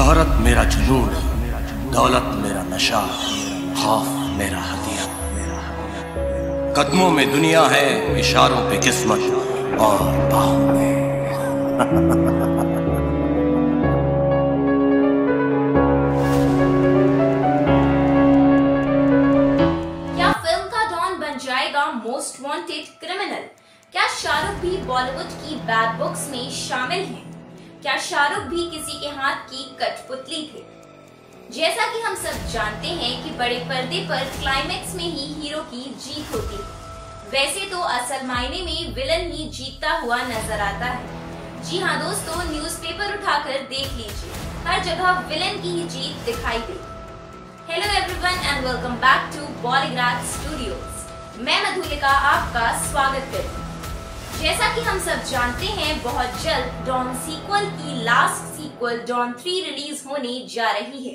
शहरत मेरा जुनून है, दौलत मेरा नशा, खौफ मेरा हथियार। कदमों में दुनिया है, इशारों पे किस्मत और बाहों में। Most wanted criminal. क्या शाहरुख भी बॉलीवुड की बैड बुक्स में शामिल हैं? क्या शाहरुख भी किसी के हाथ की कठपुतली थे? जैसा कि हम सब जानते हैं कि बड़े पर्दे पर क्लाइमेक्स में ही हीरो की जीत होती है, वैसे तो असल मायने में विलन ही जीतता हुआ नजर आता है। जी हाँ दोस्तों, न्यूज़पेपर उठाकर देख लीजिए, हर जगह विलन की ही जीत दिखाई देती। Hello everyone and welcome back to Bollygrad studios. मैं मधुलिका आपका स्वागत करती। जैसा कि हम सब जानते हैं, बहुत जल्द डॉन सीक्वल की लास्ट सीक्वल डॉन 3 रिलीज होने जा रही है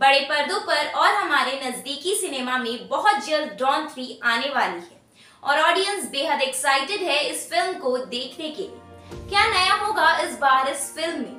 बड़े पर्दों पर, और हमारे नजदीकी सिनेमा में बहुत जल्द डॉन 3 आने वाली है और ऑडियंस बेहद एक्साइटेड है इस फिल्म को देखने के लिए। क्या नया होगा इस बार इस फिल्म में?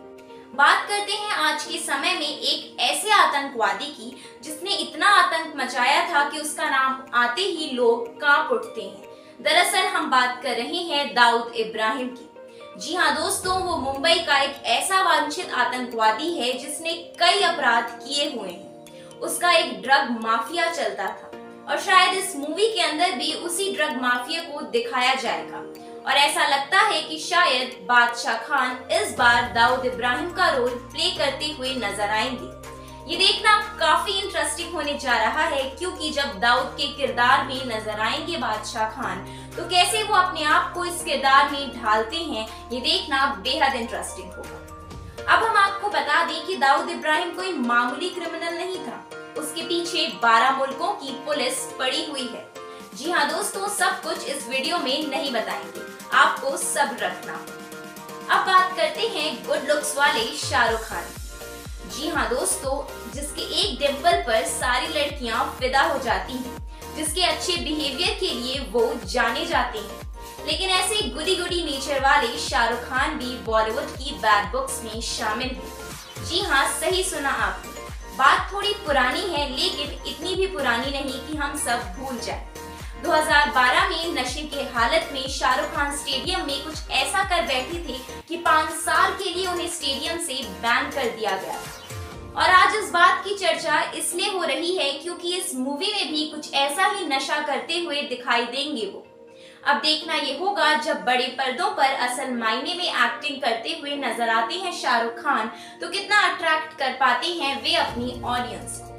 बात करते हैं आज के समय में एक ऐसे आतंकवादी की जिसने इतना आतंक मचाया था कि उसका नाम आते ही लोग कांप उठते हैं। दरअसल हम बात कर रहे हैं दाऊद इब्राहिम की। जी हाँ दोस्तों, वो मुंबई का एक ऐसा वांछित आतंकवादी है जिसने कई अपराध किए हुए हैं। उसका एक ड्रग माफिया चलता था और शायद इस मूवी के अंदर भी उसी ड्रग माफिया को दिखाया जाएगा, और ऐसा लगता है कि शायद बादशाह खान इस बार दाऊद इब्राहिम का रोल प्ले करते हुए नजर आएंगे। ये देखना काफी इंटरेस्टिंग होने जा रहा है, क्योंकि जब दाऊद के किरदार में नजर आएंगे बादशाह खान, तो कैसे वो अपने आप को इस किरदार में ढालते हैं, ये देखना बेहद इंटरेस्टिंग होगा। अब हम आपको बता दें कि दाऊद इब्राहिम कोई मामूली क्रिमिनल नहीं था, उसके पीछे 12 मुल्कों की पुलिस पड़ी हुई है। जी हाँ दोस्तों, सब कुछ इस वीडियो में नहीं बताएंगे, आपको सब्र रखना। अब बात करते हैं गुड लुक्स वाले शाहरुख खान। जी हाँ दोस्तों, जिसके एक डिम्पल पर सारी लड़कियां फिदा हो जाती हैं, जिसके अच्छे बिहेवियर के लिए वो जाने जाते हैं, लेकिन ऐसे गुडी गुडी नेचर वाले शाहरुख खान भी बॉलीवुड की बैड बुक्स में शामिल है। जी हाँ, सही सुना आपने, बात थोड़ी पुरानी है, लेकिन इतनी भी पुरानी नहीं कि हम सब भूल जाए। 2012 में नशे के हालत में शाहरुख खान स्टेडियम में कुछ ऐसा कर बैठे थे कि 5 साल के लिए उन्हें स्टेडियम से बैन कर दिया गया। और आज इस बात की चर्चा इसलिए हो रही है क्योंकि इस मूवी में भी कुछ ऐसा ही नशा करते हुए दिखाई देंगे वो। अब देखना ये होगा, जब बड़े पर्दों पर असल मायने में एक्टिंग करते हुए नजर आते हैं शाहरुख खान, तो कितना अट्रैक्ट कर पाते हैं वे अपनी ऑडियंस को।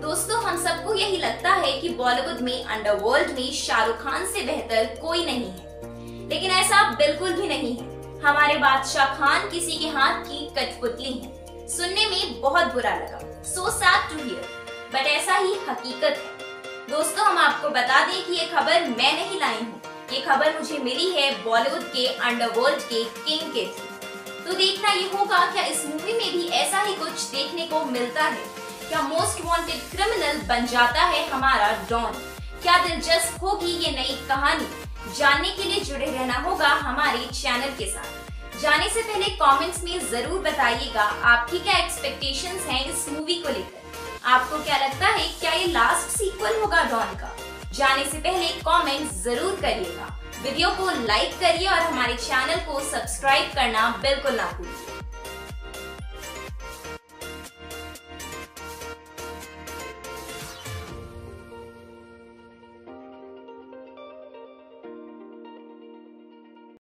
दोस्तों, हम सबको यही लगता है कि बॉलीवुड में अंडरवर्ल्ड में शाहरुख खान से बेहतर कोई नहीं है, लेकिन ऐसा बिल्कुल भी नहीं है। हमारे बादशाह खान किसी के हाथ की कठपुतली हैं। सुनने में बहुत बुरा लगा, so sad to hear, but ऐसा ही हकीकत है। दोस्तों, हम आपको बता दें कि ये खबर मैं नहीं लाई हूँ, ये खबर मुझे मिली है बॉलीवुड के अंडरवर्ल्ड के किंग के थ्रू। तो देखना ये होगा, क्या इस मूवी में भी ऐसा ही कुछ देखने को मिलता है? क्या मोस्ट वांटेड क्रिमिनल बन जाता है हमारा डॉन? क्या दिलचस्प होगी ये नई कहानी? जानने के लिए जुड़े रहना होगा हमारे चैनल के साथ। जाने से पहले कमेंट्स में जरूर बताइएगा आपकी क्या एक्सपेक्टेशंस हैं इस मूवी को लेकर। आपको क्या लगता है, क्या ये लास्ट सीक्वल होगा डॉन का? जाने से पहले कमेंट्स जरूर करिएगा, वीडियो को लाइक करिए और हमारे चैनल को सब्सक्राइब करना बिल्कुल ना भूलिए।